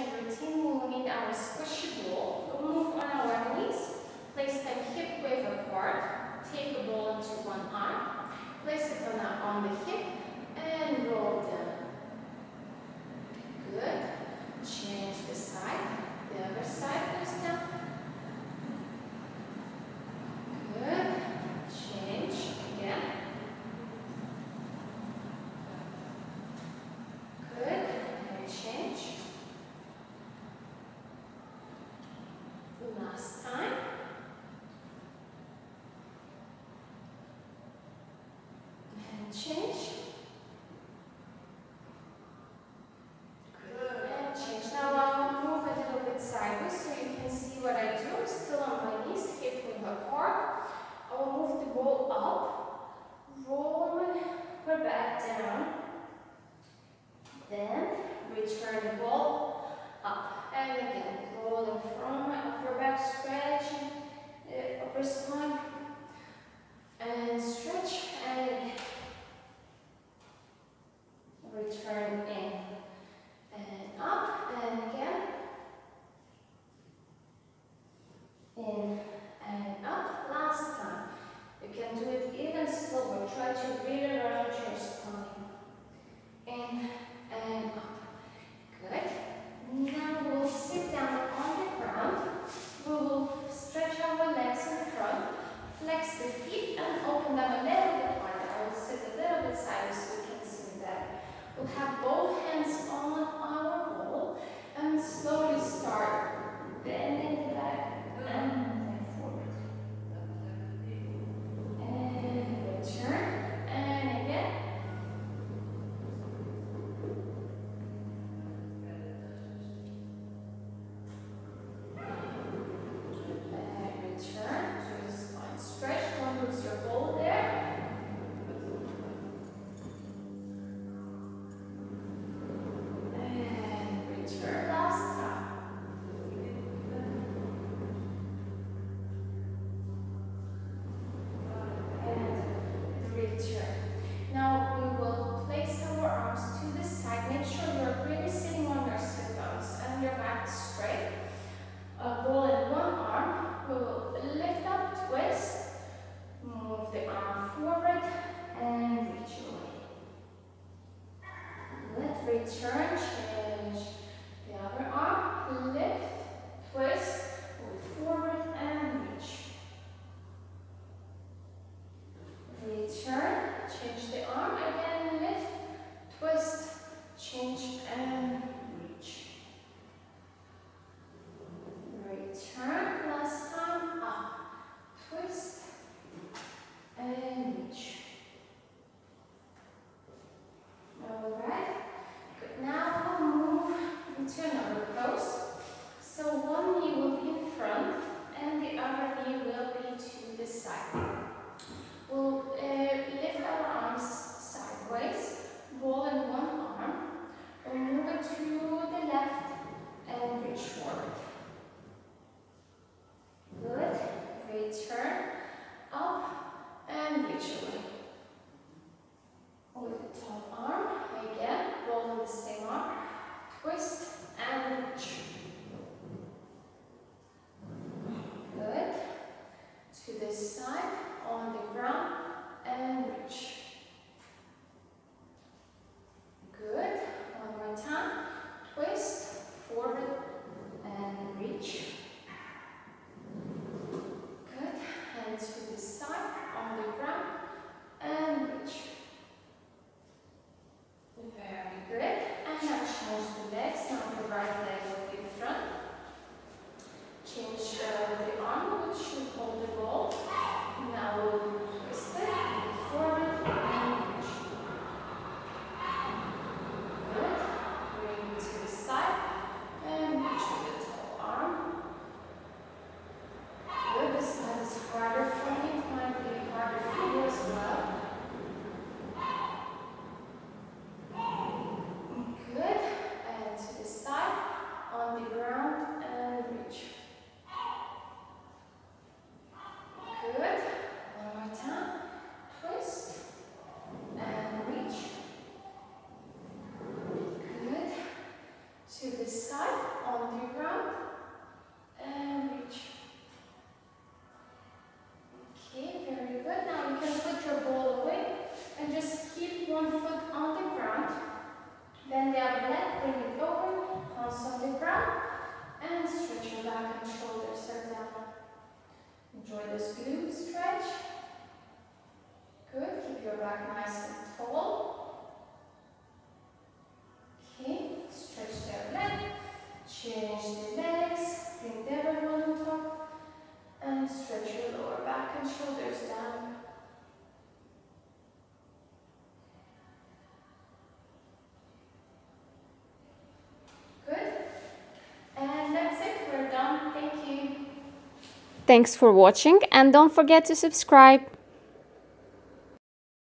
extension routine, we will need our squishy ball. We'll move on our knees, place them hip width apart, take the ball into one arm, place it on the hip, and roll down. Good. Change the side, the other side goes down. Good. Change again. Good. And change. Last time. And change. Turn the ball up and again, rolling from upper back, stretching the upper spine and stretch and return in and up and again, in and up. Last time, you can do it even slower. Try to breathe around your spine, in and up. Good. Now we'll sit down on the ground. We will stretch our legs in front, flex the feet and open them a little bit wider. I will sit a little bit sideways so you can see that. We'll have both hands on our wall and slowly start bending back and forward. And return. And again. Return, change the other arm, lift, twist, move forward and reach. Return, change the arm again, lift, twist, change and reach. Return, last time, up, twist and reach. All right. Now we'll move into another pose. Thanks for watching and don't forget to subscribe.